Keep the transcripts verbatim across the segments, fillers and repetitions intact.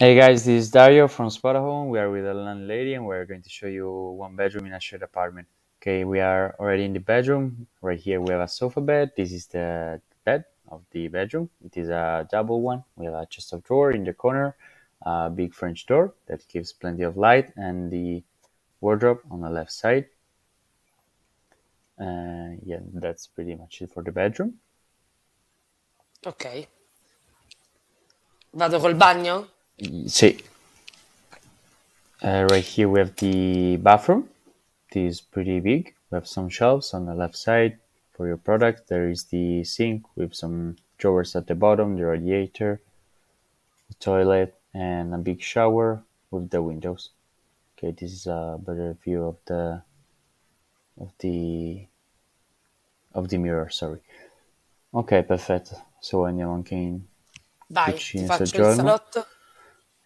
Hey guys, this is Dario from Spotahome. We are with a landlady and we're going to show you one bedroom in a shared apartment. Okay, we are already in the bedroom. Right here we have a sofa bed. This is the bed of the bedroom. It is a double one. We have a chest of drawers in the corner, a big French door that gives plenty of light, and the wardrobe on the left side. Uh, yeah, that's pretty much it for the bedroom. Ok. Vado col bagno? Sì. Uh, right here we have the bathroom. This is pretty big. We have some shelves on the left side for your product. There is the sink with some drawers at the bottom, the radiator, the toilet, and a big shower with the windows. Okay, this is a better view of the of the of the mirror, sorry. Ok, perfetto. So andiamo anche in Dai, ti faccio il salotto.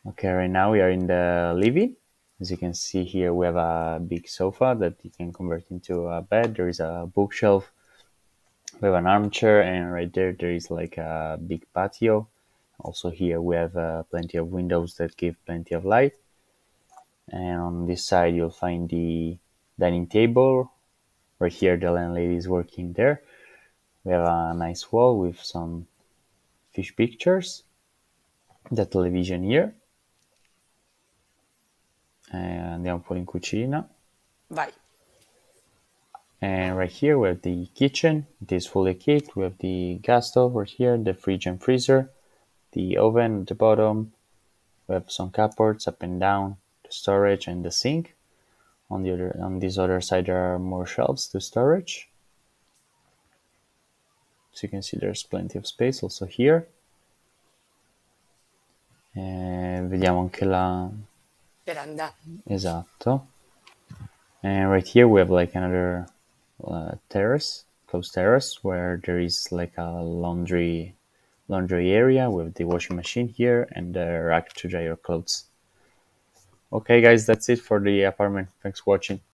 Ok, right now we are in the living. As you can see here, we have a big sofa that you can convert into a bed. There is a bookshelf. We have an armchair, and right there, there is like a big patio. Also here, we have uh, plenty of windows that give plenty of light. And on this side, you'll find the dining table. Right here, the landlady is working there. We have a nice wall with some fish pictures. The television here. And andiamo poi in cucina. Vai. And right here we have the kitchen. It is fully equipped. We have the gas stove right here, the fridge and freezer, the oven at the bottom. We have some cupboards up and down, the storage and the sink. On the other, on this other side, there are more shelves to storage. So you can see there's plenty of space also here. E vediamo anche la veranda. Esatto. And right here we have like another uh, terrace, closed terrace, where there is like a laundry laundry area with the washing machine here and the rack to dry your clothes. Okay guys, that's it for the apartment. Thanks for watching.